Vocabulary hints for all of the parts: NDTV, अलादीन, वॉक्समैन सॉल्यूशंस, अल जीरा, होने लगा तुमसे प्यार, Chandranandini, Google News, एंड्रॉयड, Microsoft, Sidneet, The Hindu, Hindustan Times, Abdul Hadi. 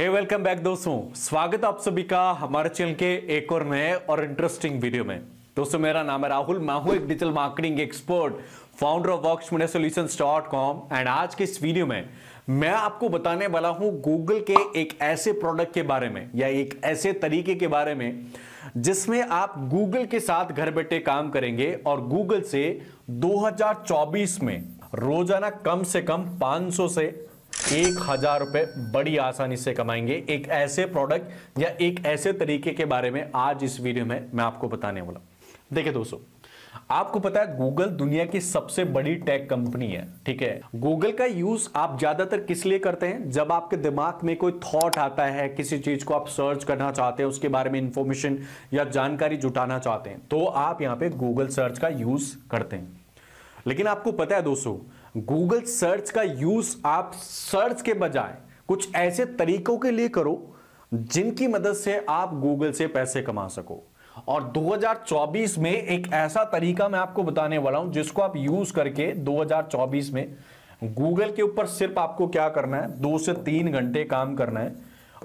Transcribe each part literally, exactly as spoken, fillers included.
हे welcome back दोस्तों, स्वागत आप सभी का हमारे चैनल के एक और नए और इंटरेस्टिंग वीडियो में। दोस्तों मेरा नाम है राहुल, मैं हूं एक digital marketing expert, founder of वॉक्समैन सॉल्यूशंस dot com. And आज के इस वीडियो में मैं आपको बताने वाला हूं गूगल के एक ऐसे प्रोडक्ट के बारे में या एक ऐसे तरीके के बारे में जिसमें आप गूगल के साथ घर बैठे काम करेंगे और गूगल से दो हजार चौबीस में रोजाना कम से कम पांच सौ से एक हजार रुपए बड़ी आसानी से कमाएंगे। एक ऐसे प्रोडक्ट या एक ऐसे तरीके के बारे में आज इस वीडियो में मैं आपको बताने वाला। देखिए दोस्तों, आपको पता है गूगल दुनिया की सबसे बड़ी टेक कंपनी है, ठीक है। गूगल का यूज आप ज्यादातर किस लिए करते हैं? जब आपके दिमाग में कोई थॉट आता है, किसी चीज को आप सर्च करना चाहते हैं, उसके बारे में इंफॉर्मेशन या जानकारी जुटाना चाहते हैं, तो आप यहाँ पे गूगल सर्च का यूज करते हैं। लेकिन आपको पता है दोस्तों, गूगल सर्च का यूज आप सर्च के बजाय कुछ ऐसे तरीकों के लिए करो जिनकी मदद से आप गूगल से पैसे कमा सको। और दो हजार चौबीस में एक ऐसा तरीका मैं आपको बताने वाला हूं जिसको आप यूज करके दो हजार चौबीस में गूगल के ऊपर सिर्फ आपको क्या करना है, दो से तीन घंटे काम करना है।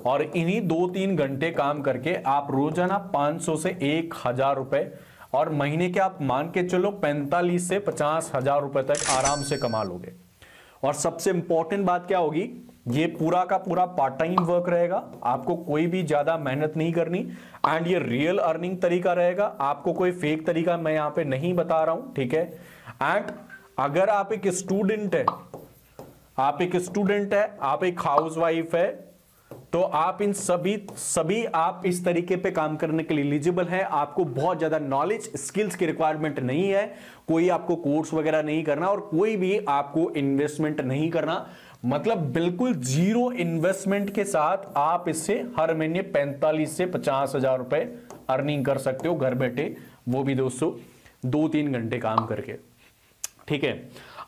और इन्हीं दो तीन घंटे काम करके आप रोजाना पांच सौ से एक हजार रुपए और महीने के आप मान के चलो पैंतालीस से पचास हजार रुपए तक आराम से कमा लोगे। और सबसे इंपॉर्टेंट बात क्या होगी, ये पूरा का पूरा पार्ट टाइम वर्क रहेगा, आपको कोई भी ज्यादा मेहनत नहीं करनी। एंड ये रियल अर्निंग तरीका रहेगा, आपको कोई फेक तरीका मैं यहाँ पे नहीं बता रहा हूं, ठीक है। एंड अगर आप एक स्टूडेंट है, आप एक स्टूडेंट है, आप एक हाउस वाइफ है, तो आप इन सभी सभी आप इस तरीके पे काम करने के लिए एलिजिबल हैं। आपको बहुत ज्यादा नॉलेज स्किल्स की रिक्वायरमेंट नहीं है, कोई आपको कोर्स वगैरह नहीं करना और कोई भी आपको इन्वेस्टमेंट नहीं करना। मतलब बिल्कुल जीरो इन्वेस्टमेंट के साथ आप इससे हर महीने पैंतालीस से पचास हजार रुपए अर्निंग कर सकते हो घर बैठे, वो भी दोस्तों दो तीन घंटे काम करके, ठीक है।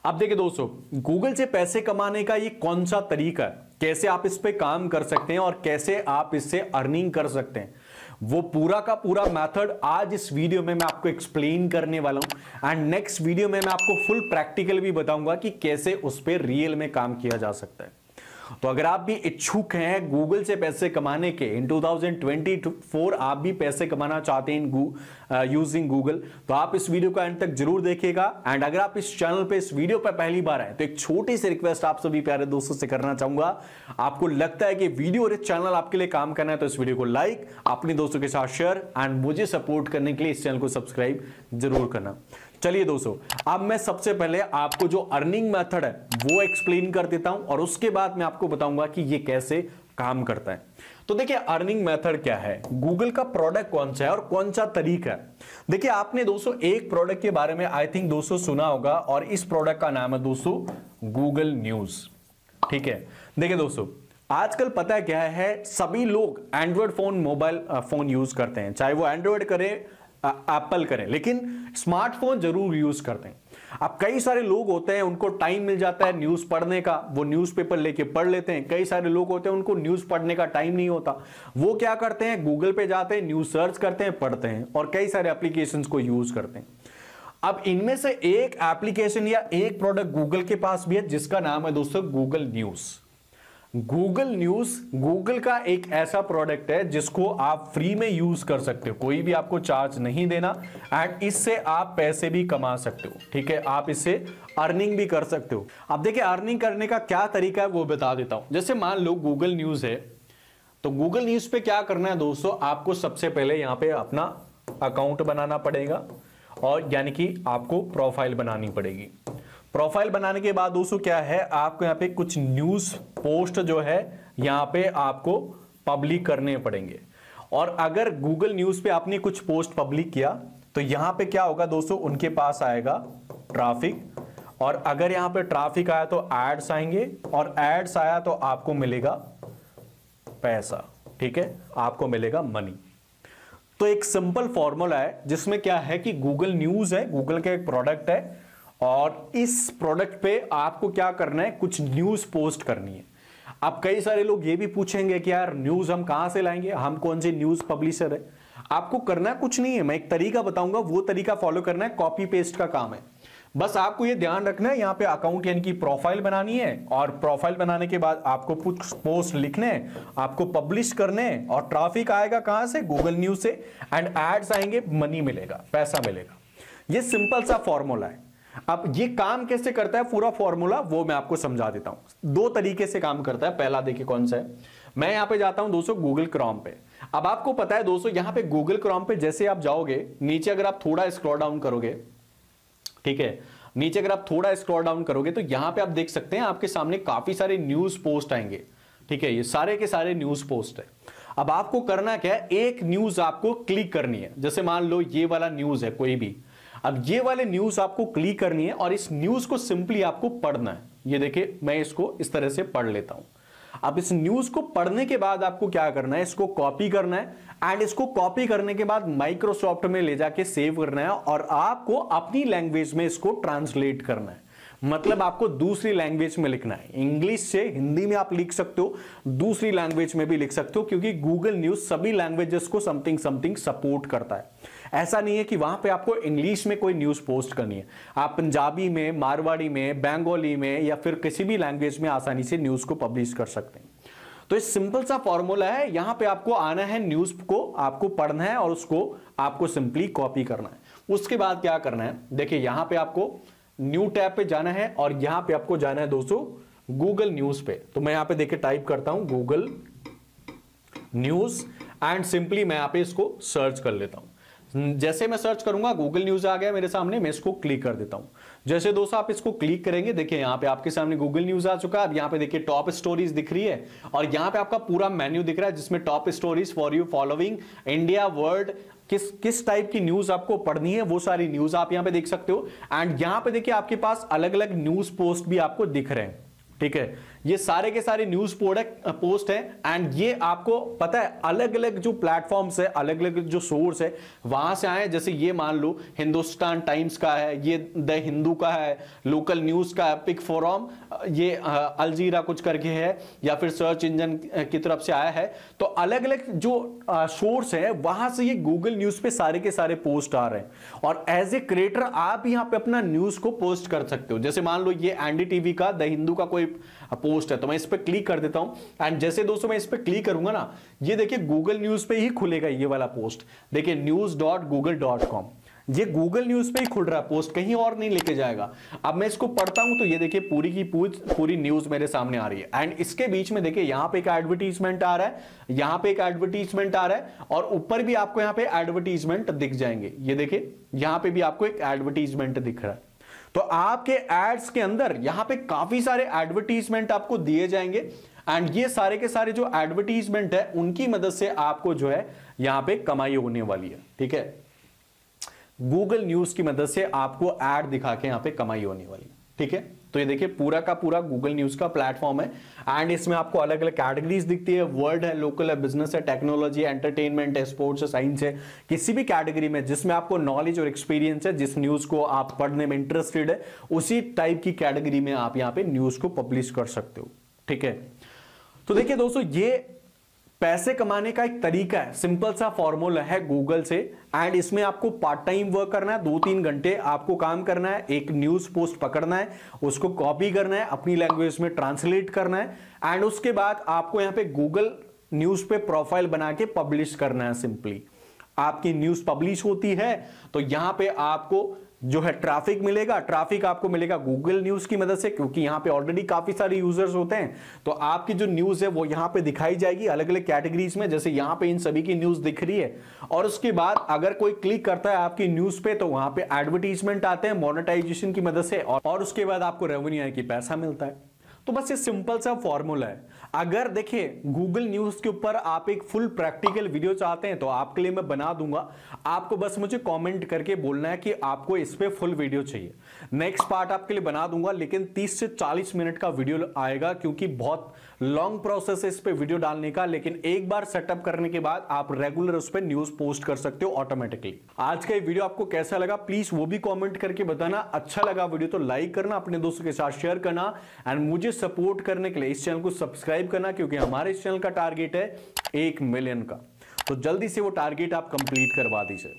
अब देखिए दोस्तों, गूगल से पैसे कमाने का ये कौन सा तरीका है, कैसे आप इस पे काम कर सकते हैं और कैसे आप इससे अर्निंग कर सकते हैं, वो पूरा का पूरा मेथड आज इस वीडियो में मैं आपको एक्सप्लेन करने वाला हूं। एंड नेक्स्ट वीडियो में मैं आपको फुल प्रैक्टिकल भी बताऊंगा कि कैसे उस पे रियल में काम किया जा सकता है। तो अगर आप भी इच्छुक हैं गूगल से पैसे कमाने के, इन दो हजार चौबीस आप भी पैसे कमाना चाहते हैं गू, आ, यूजिंग गूगल, तो आप इस वीडियो को एंड तक जरूर देखिएगा। एंड अगर आप इस चैनल पे इस वीडियो पर पहली बार आए तो एक छोटी सी रिक्वेस्ट आप सभी प्यारे दोस्तों से करना चाहूंगा। आपको लगता है कि वीडियो और इस चैनल आपके लिए काम करना है तो इस वीडियो को लाइक, अपने दोस्तों के साथ शेयर एंड मुझे सपोर्ट करने के लिए इस चैनल को सब्सक्राइब जरूर करना। चलिए दोस्तों, अब मैं सबसे पहले आपको जो अर्निंग मेथड है वो एक्सप्लेन कर देता हूं और उसके बाद मैं आपको बताऊंगा कि ये कैसे काम करता है। तो देखिए अर्निंग मेथड क्या है, गूगल का प्रोडक्ट कौन सा है और कौन सा तरीका है। देखिए आपने दोस्तों एक प्रोडक्ट के बारे में आई थिंक दोस्तों सुना होगा और इस प्रोडक्ट का नाम है दोस्तों गूगल न्यूज, ठीक है। देखिए दोस्तों, आजकल पता है क्या है, सभी लोग एंड्रॉयड phone, mobile phone use करते हैं, चाहे वो एंड्रॉयड करें एप्पल करें, लेकिन स्मार्टफोन जरूर यूज करते हैं। अब कई सारे लोग होते हैं उनको टाइम मिल जाता है न्यूज पढ़ने का, वो न्यूज़पेपर लेके पढ़ लेते हैं। कई सारे लोग होते हैं उनको न्यूज पढ़ने का टाइम नहीं होता, वो क्या करते हैं, गूगल पे जाते हैं, न्यूज सर्च करते हैं, पढ़ते हैं और कई सारे एप्लीकेशंस को यूज करते हैं। अब इनमें से एक एप्लीकेशन या एक प्रोडक्ट गूगल के पास भी है जिसका नाम है दोस्तों Google news. Google news Google का एक ऐसा प्रोडक्ट है जिसको आप फ्री में यूज कर सकते हो, कोई भी आपको चार्ज नहीं देना। एंड इससे आप पैसे भी कमा सकते हो, ठीक है, आप इससे अर्निंग भी कर सकते हो। अब देखिए अर्निंग करने का क्या तरीका है वो बता देता हूं। जैसे मान लो गूगल न्यूज है, तो गूगल न्यूज पे क्या करना है दोस्तों, आपको सबसे पहले यहाँ पे अपना अकाउंट बनाना पड़ेगा और यानी कि आपको प्रोफाइल बनानी पड़ेगी। प्रोफाइल बनाने के बाद दोस्तों क्या है, आपको यहाँ पे कुछ न्यूज पोस्ट जो है यहाँ पे आपको पब्लिक करने पड़ेंगे। और अगर गूगल न्यूज पे आपने कुछ पोस्ट पब्लिक किया तो यहाँ पे क्या होगा दोस्तों, उनके पास आएगा ट्रैफिक। और अगर यहाँ पे ट्रैफिक आया तो एड्स आएंगे और एड्स आया तो आपको मिलेगा पैसा, ठीक है, आपको मिलेगा मनी। तो एक सिंपल फॉर्मूला है जिसमें क्या है कि गूगल न्यूज है, गूगल का एक प्रोडक्ट है और इस प्रोडक्ट पे आपको क्या करना है, कुछ न्यूज पोस्ट करनी है। अब कई सारे लोग ये भी पूछेंगे कि यार न्यूज हम कहाँ से लाएंगे, हम कौन से न्यूज पब्लिशर है। आपको करना कुछ नहीं है, मैं एक तरीका बताऊंगा, वो तरीका फॉलो करना है, कॉपी पेस्ट का काम है। बस आपको ये ध्यान रखना है, यहाँ पे अकाउंट यानी कि प्रोफाइल बनानी है और प्रोफाइल बनाने के बाद आपको कुछ पोस्ट लिखने, आपको पब्लिश करने, और ट्रैफिक आएगा कहाँ से? गूगल न्यूज से, एंड एड्स आएंगे, मनी मिलेगा, पैसा मिलेगा। ये सिंपल सा फॉर्मूला है। अब ये काम कैसे करता है पूरा फॉर्मूला वो मैं आपको समझा देता हूं। दो तरीके से काम करता है। पहला देखिए कौन सा है, मैं यहां पे जाता हूं दोस्तों गूगल क्रोम पे। अब आपको पता है दोस्तों यहां पे गूगल क्रोम पे जैसे आप जाओगे नीचे, अगर आप थोड़ा स्क्रॉल डाउन करोगे, ठीक है, नीचे अगर आप थोड़ा स्क्रॉल डाउन करोगे तो यहां पर आप देख सकते हैं आपके सामने काफी सारे न्यूज पोस्ट आएंगे। ठीक है, ये सारे के सारे न्यूज पोस्ट है। अब आपको करना क्या है, एक न्यूज आपको क्लिक करनी है। जैसे मान लो ये वाला न्यूज है कोई भी, अब ये वाले न्यूज आपको क्लिक करनी है और इस न्यूज को सिंपली आपको पढ़ना है। ये देखिए मैं इसको इस तरह से पढ़ लेता हूं। अब इस न्यूज को पढ़ने के बाद आपको क्या करना है, इसको कॉपी करना है, एंड इसको कॉपी करने के बाद माइक्रोसॉफ्ट में ले जाके सेव करना है और आपको अपनी लैंग्वेज में इसको ट्रांसलेट करना है। मतलब आपको दूसरी लैंग्वेज में लिखना है। इंग्लिश से हिंदी में आप लिख सकते हो, दूसरी लैंग्वेज में भी लिख सकते हो, क्योंकि गूगल न्यूज सभी लैंग्वेजेस को समथिंग समथिंग सपोर्ट करता है। ऐसा नहीं है कि वहां पे आपको इंग्लिश में कोई न्यूज पोस्ट करनी है, आप पंजाबी में, मारवाड़ी में, बंगाली में या फिर किसी भी लैंग्वेज में आसानी से न्यूज को पब्लिश कर सकते हैं। तो ये सिंपल सा फॉर्मूला है। यहां पे आपको आना है, न्यूज को आपको पढ़ना है और उसको आपको सिंपली कॉपी करना है। उसके बाद क्या करना है, देखिए यहां पर आपको न्यू टैब पे जाना है और यहां पे आपको जाना है दोस्तों गूगल न्यूज पे। तो मैं यहां पे देखिए टाइप करता हूं गूगल न्यूज एंड सिंपली मैं यहां पे इसको सर्च कर लेता हूं। जैसे मैं सर्च करूंगा गूगल न्यूज आ गया मेरे सामने, मैं इसको क्लिक कर देता हूं। जैसे दोस्तों आप इसको क्लिक करेंगे, देखिए यहां पे आपके सामने गूगल न्यूज आ चुका है। अब यहां पे देखिए टॉप स्टोरीज दिख रही है और यहां पे आपका पूरा मेन्यू दिख रहा है जिसमें top stories for you following India world, किस किस टाइप की न्यूज आपको पढ़नी है वो सारी न्यूज आप यहां पे देख सकते हो। एंड यहां पे देखिए आपके पास अलग अलग न्यूज पोस्ट भी आपको दिख रहे हैं। ठीक है, ये सारे के सारे न्यूज पोस्ट है। एंड ये आपको पता है अलग अलग जो प्लेटफॉर्म्स है, अलग अलग जो सोर्स है वहां से आए। जैसे ये मान लो हिंदुस्तान टाइम्स का है, ये द हिंदू का है, लोकल न्यूज का है, पिक फोरम, ये अल जीरा कुछ करके है, या फिर सर्च इंजन की तरफ से आया है। तो अलग अलग जो सोर्स है वहां से ये गूगल न्यूज पे सारे के सारे पोस्ट आ रहे हैं। और एज ए क्रिएटर आप यहाँ पे अपना न्यूज को पोस्ट कर सकते हो। जैसे मान लो ये एनडीटीवी का द हिंदू का कोई पोस्ट है तो मैं इस पर क्लिक कर देता हूं। एंड जैसे दोस्तों मैं इस पर क्लिक करूंगा ना, ये देखिए गूगल न्यूज पे ही खुलेगा ये वाला पोस्ट। देखिए news dot Google dot com, ये गूगल न्यूज पे ही खुल रहा है पोस्ट, कहीं और नहीं लेके जाएगा। अब मैं इसको पढ़ता हूं तो ये देखिए पूरी की पूरी न्यूज मेरे सामने आ रही है। एंड इसके बीच में देखिए यहां पे एक एडवर्टीजमेंट आ रहा है, यहां पे एक एडवर्टीजमेंट आ रहा है और ऊपर भी आपको यहां पे एडवर्टीजमेंट दिख जाएंगे। ये देखिए यहां पे भी आपको एक एडवर्टीजमेंट दिख रहा है। तो आपके एड्स के अंदर यहां पे काफी सारे एडवर्टीजमेंट आपको दिए जाएंगे एंड ये सारे के सारे जो एडवर्टीजमेंट है उनकी मदद से आपको जो है यहां पे कमाई होने वाली है। ठीक है, गूगल न्यूज की मदद से आपको एड दिखा के यहां पे कमाई होने वाली है। ठीक है, तो ये देखिए पूरा का पूरा गूगल न्यूज का प्लेटफॉर्म है एंड इसमें आपको अलग अलग कैटेगरीज दिखती है। वर्ल्ड है, लोकल है, बिजनेस है, टेक्नोलॉजी, एंटरटेनमेंट है, स्पोर्ट्स है, साइंस है, किसी भी कैटेगरी में जिसमें आपको नॉलेज और एक्सपीरियंस है, जिस न्यूज को आप पढ़ने में इंटरेस्टेड है, उसी टाइप की कैटेगरी में आप यहाँ पे न्यूज को पब्लिश कर सकते हो। ठीक है, तो देखिए दोस्तों ये पैसे कमाने का एक तरीका है, सिंपल सा फॉर्मूला है गूगल से। एंड इसमें आपको पार्ट टाइम वर्क करना है, दो तीन घंटे आपको काम करना है, एक न्यूज पोस्ट पकड़ना है, उसको कॉपी करना है, अपनी लैंग्वेज में ट्रांसलेट करना है, एंड उसके बाद आपको यहाँ पे गूगल न्यूज पे प्रोफाइल बना के पब्लिश करना है। सिंपली आपकी न्यूज पब्लिश होती है तो यहाँ पे आपको जो है ट्रैफिक मिलेगा। ट्रैफिक आपको मिलेगा गूगल न्यूज की मदद से, क्योंकि यहाँ पे ऑलरेडी काफी सारे यूजर्स होते हैं तो आपकी जो न्यूज है वो यहाँ पे दिखाई जाएगी अलग अलग कैटेगरीज में। जैसे यहाँ पे इन सभी की न्यूज दिख रही है और उसके बाद अगर कोई क्लिक करता है आपकी न्यूज पे तो वहां पे एडवर्टीजमेंट आते हैं मोनेटाइजेशन की मदद से और उसके बाद आपको रेवेन्यू यानी कि पैसा मिलता है। तो बस ये सिंपल सा फॉर्मूला है। अगर देखिए गूगल न्यूज के ऊपर आप एक फुल प्रैक्टिकल वीडियो चाहते हैं तो आपके लिए मैं बना दूंगा। आपको बस मुझे कमेंट करके बोलना है कि आपको इस पे फुल वीडियो चाहिए, नेक्स्ट पार्ट आपके लिए बना दूंगा। लेकिन तीस से चालीस मिनट का वीडियो आएगा क्योंकि बहुत लॉन्ग प्रोसेस है इस पे वीडियो डालने का। लेकिन एक बार सेटअप करने के बाद आप रेगुलर उस पर न्यूज पोस्ट कर सकते हो ऑटोमेटिकली। आज का ये वीडियो आपको कैसा लगा प्लीज वो भी कॉमेंट करके बताना। अच्छा लगा वीडियो तो लाइक करना, अपने दोस्तों के साथ शेयर करना एंड मुझे सपोर्ट करने के लिए इस चैनल को सब्सक्राइब करना, क्योंकि हमारे इस चैनल का टारगेट है एक मिलियन का। तो जल्दी से वो टारगेट आप कंप्लीट करवा दीजिए।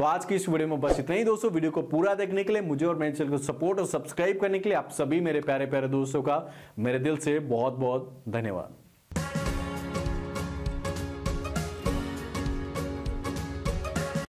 तो आज की इस वीडियो में बस इतना ही दोस्तों। वीडियो को पूरा देखने के लिए, मुझे और मेरे चैनल को सपोर्ट और सब्सक्राइब करने के लिए आप सभी मेरे प्यारे प्यारे दोस्तों का मेरे दिल से बहुत बहुत धन्यवाद।